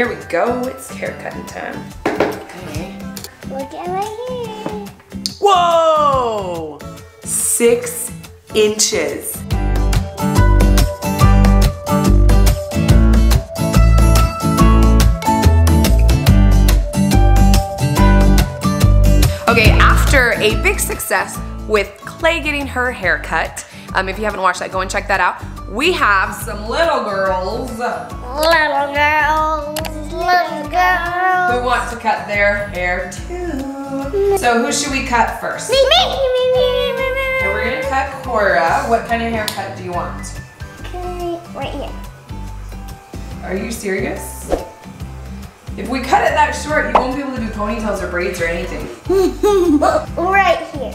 Here we go, it's haircutting time. Okay. Look at my hair. Whoa! 6 inches. Okay, after a big success with Klai getting her haircut, if you haven't watched that, go and check that out. We have some little girls. Little girls. Little girls. Who want to cut their hair too. So who should we cut first? Me, me, me, me, me, me. Okay, we're gonna cut Cora. What kind of haircut do you want? Right here. Are you serious? If we cut it that short, you won't be able to do ponytails or braids or anything. Right here.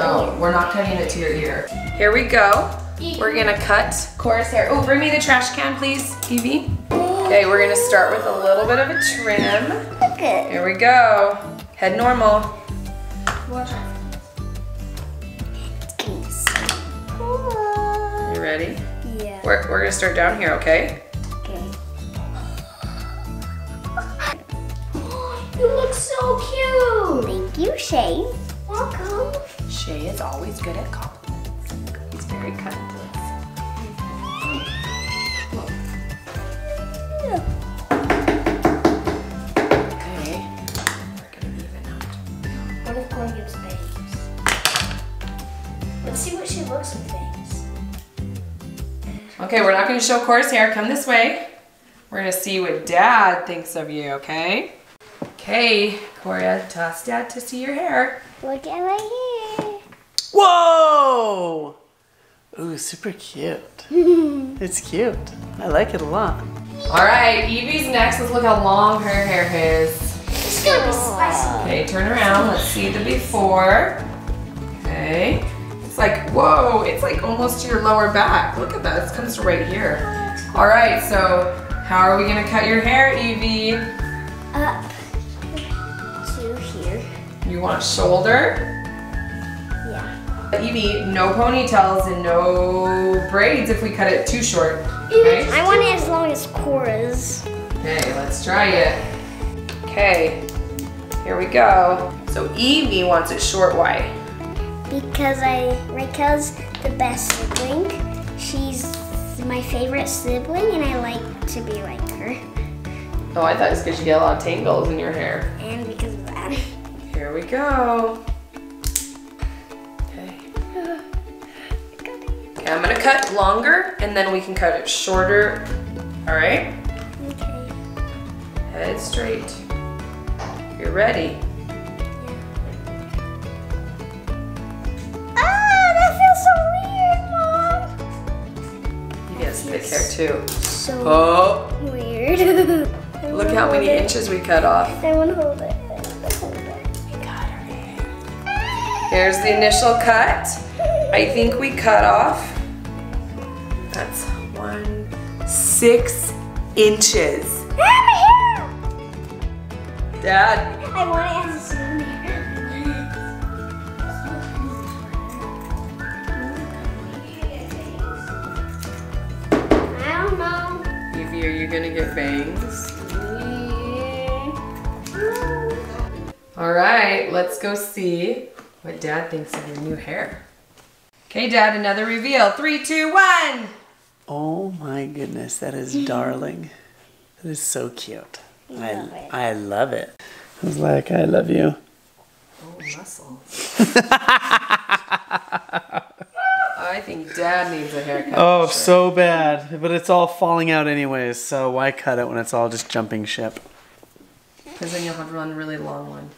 No, we're not cutting it to your ear. Here we go. We're gonna cut Cora's hair. Oh, bring me the trash can, please, Evie. Okay, we're gonna start with a little bit of a trim. Look it. Here we go. Head normal. Watch out. You ready? Yeah. We're gonna start down here, okay? You look so cute. Thank you, Shay. Welcome. Shay is always good at compliments. He's very kind to us. Okay. We're gonna even out. What if Cora gets bangs? Let's see what she looks with bangs. Okay, we're not gonna show Cora's hair. Come this way. We're gonna see what Dad thinks of you, okay? Hey, Cora, tell us Dad to see your hair. Look at my hair. Whoa! Ooh, super cute. It's cute. I like it a lot. All right, Evie's next. Let's look how long her hair is. It's gonna be spicy. Okay, turn around. Let's see the before. Okay. It's like, whoa, it's like almost to your lower back. Look at that, it comes to right here. All right, so how are we gonna cut your hair, Evie? Up. You want shoulder? Yeah. Evie, no ponytails and no braids if we cut it too short. Okay? I want it as long as Cora's. Okay, let's try it. Okay, here we go. So Evie wants it short, why? Because Raquel's the best sibling. She's my favorite sibling and I like to be like her. Oh, I thought it was because you get a lot of tangles in your hair. And because of that. Here we go. Okay. Okay, I'm gonna cut longer and then we can cut it shorter. All right? Okay. Head straight. You're ready. Yeah. Ah, that feels so weird, Mom. You get thick hair too. So weird. Look how many inches we cut off. I wanna hold it. Here's the initial cut. I think we cut off. That's 6 inches. Dad. I want it as soon as I don't know. Evie, are you gonna get bangs? Yeah. All right, let's go see what Dad thinks of your new hair. Okay, Dad, another reveal. 3, 2, 1. Oh my goodness, that is darling. That is so cute. I love it. I was like, I love you. Oh, muscles. I think Dad needs a haircut. Oh, so bad. But it's all falling out anyways, so why cut it when it's all just jumping ship? Because then you'll have to run a really long one.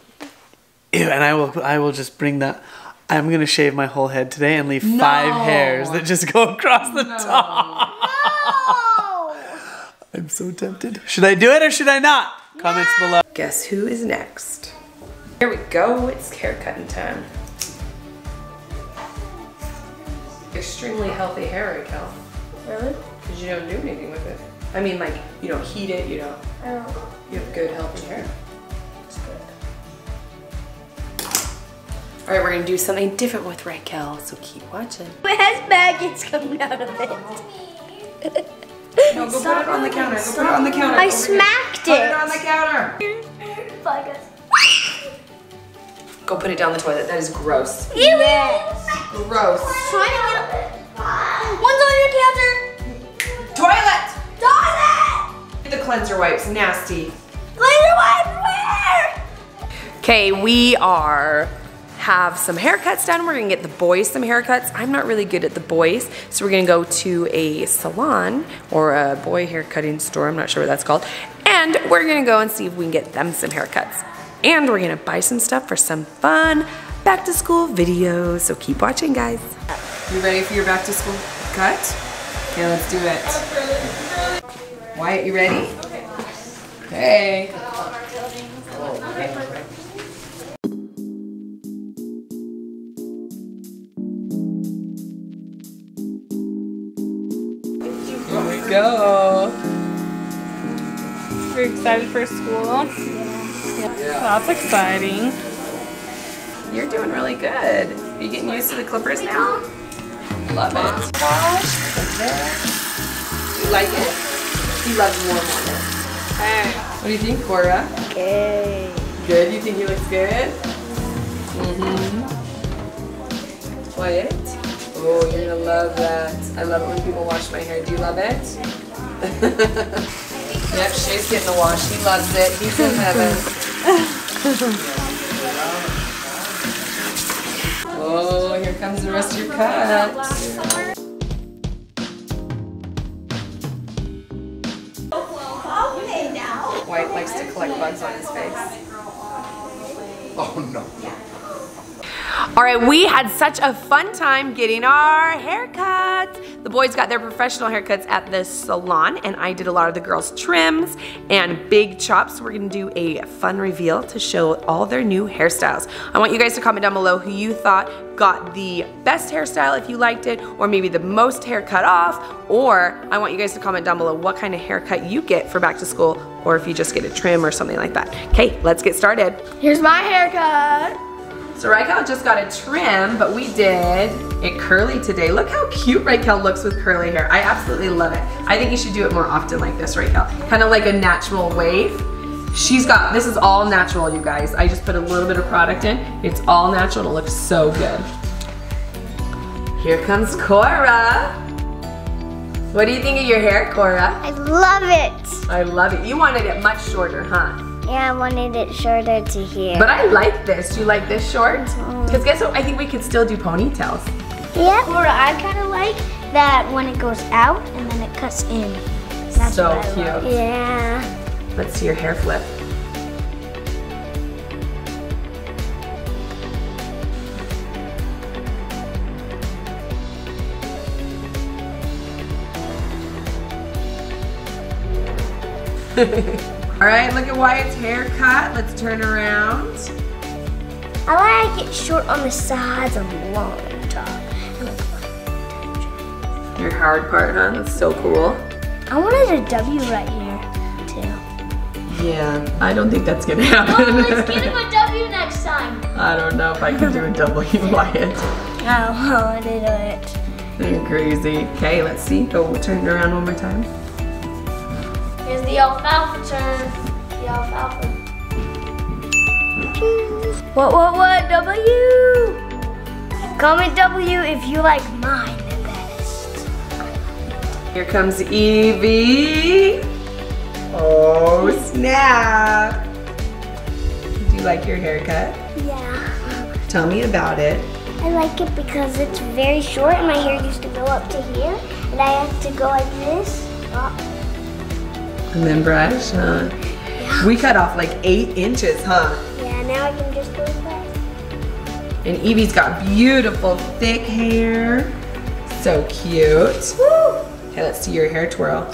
Ew, and I will just bring that. I'm gonna shave my whole head today and leave 5 hairs that just go across the top. No! I'm so tempted. Should I do it or should I not? No. Comments below. Guess who is next? Here we go, it's haircutting time. Extremely healthy hair, Raquel. Really? Because you don't do anything with it. I mean, like, you don't heat it, you don't. I don't. You have good, healthy hair. All right, we're gonna do something different with Raquel, so keep watching. It has maggots coming out of it. No, go put it on the counter. Go put it on the counter. I smacked it. Put it on the counter. Bye, guys. Go put it down the toilet. That is gross. Ew. Yes. Gross. Try to get it. One's on your counter. Toilet. Toilet. The cleanser wipes. Nasty. Cleanser wipes. Where? Okay, we are. Have some haircuts done. We're gonna get the boys some haircuts. I'm not really good at the boys, so we're gonna go to a salon or a boy haircutting store. I'm not sure what that's called. And we're gonna go and see if we can get them some haircuts. And we're gonna buy some stuff for some fun back to school videos. So keep watching, guys. You ready for your back to school cut? Okay, let's do it. Wyatt, you ready? Okay. Hey. Go. You're excited for school? Yeah. Well, that's exciting. You're doing really good. Are you getting used to the clippers now? Love it. You like it? He loves warm water. Hey. What do you think, Cora? Okay. Good? You think he looks good? Mm-hmm. Quiet. Oh, you're gonna love that. I love it when people wash my hair. Do you love it? Yep, Shay's getting the wash. He loves it. He's in heaven. Oh, here comes the rest of your cut. White likes to collect bugs on his face. Oh no. All right, we had such a fun time getting our haircuts. The boys got their professional haircuts at the salon, and I did a lot of the girls' trims and big chops. We're gonna do a fun reveal to show all their new hairstyles. I want you guys to comment down below who you thought got the best hairstyle, if you liked it, or maybe the most hair cut off, or I want you guys to comment down below what kind of haircut you get for back to school, or if you just get a trim or something like that. Okay, let's get started. Here's my haircut. So Raquel just got a trim, but we did it curly today. Look how cute Raquel looks with curly hair. I absolutely love it. I think you should do it more often like this, Raquel. Kind of like a natural wave. She's got, this is all natural, you guys. I just put a little bit of product in. It's all natural, it'll look so good. Here comes Cora. What do you think of your hair, Cora? I love it. I love it. You wanted it much shorter, huh? Yeah, I wanted it shorter to here. But I like this. Do you like this short? Because guess what? I think we could still do ponytails. Yeah, Cora, I kind of like that when it goes out and then it cuts in. That's so cute. Like. Yeah. Let's see your hair flip. All right, look at Wyatt's haircut. Let's turn around. I like it short on the sides and long on the top. Your hard part, huh? That's so cool. I wanted a W right here, too. Yeah, I don't think that's gonna happen. Oh, let's get him a W next time. I don't know if I can do a W, Wyatt. I wanted it. You're crazy. Okay, let's see. Go turn it around one more time. Here's the alfalfa turn. The alfalfa. What, W? Comment W if you like mine the best. Here comes Evie. Oh, snap. Do you like your haircut? Yeah. Tell me about it. I like it because it's very short and my hair used to go up to here. And I have to go like this. Oh. And then brush, huh? Yeah. We cut off like 8 inches, huh? Yeah, now I can just go back. And Evie's got beautiful, thick hair. So cute. Woo! Okay, let's do your hair twirl.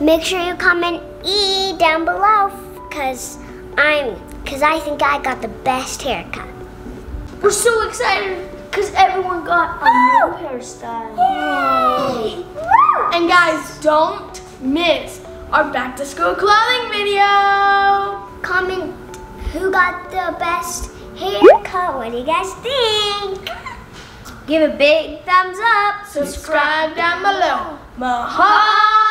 Make sure you comment E down below, cause I think I got the best haircut. We're so excited. Because everyone got a new hairstyle. Yay. Woo. And guys, don't miss our back to school clothing video. Comment who got the best haircut. What do you guys think? Give a big thumbs up. Subscribe down below. Mahalo.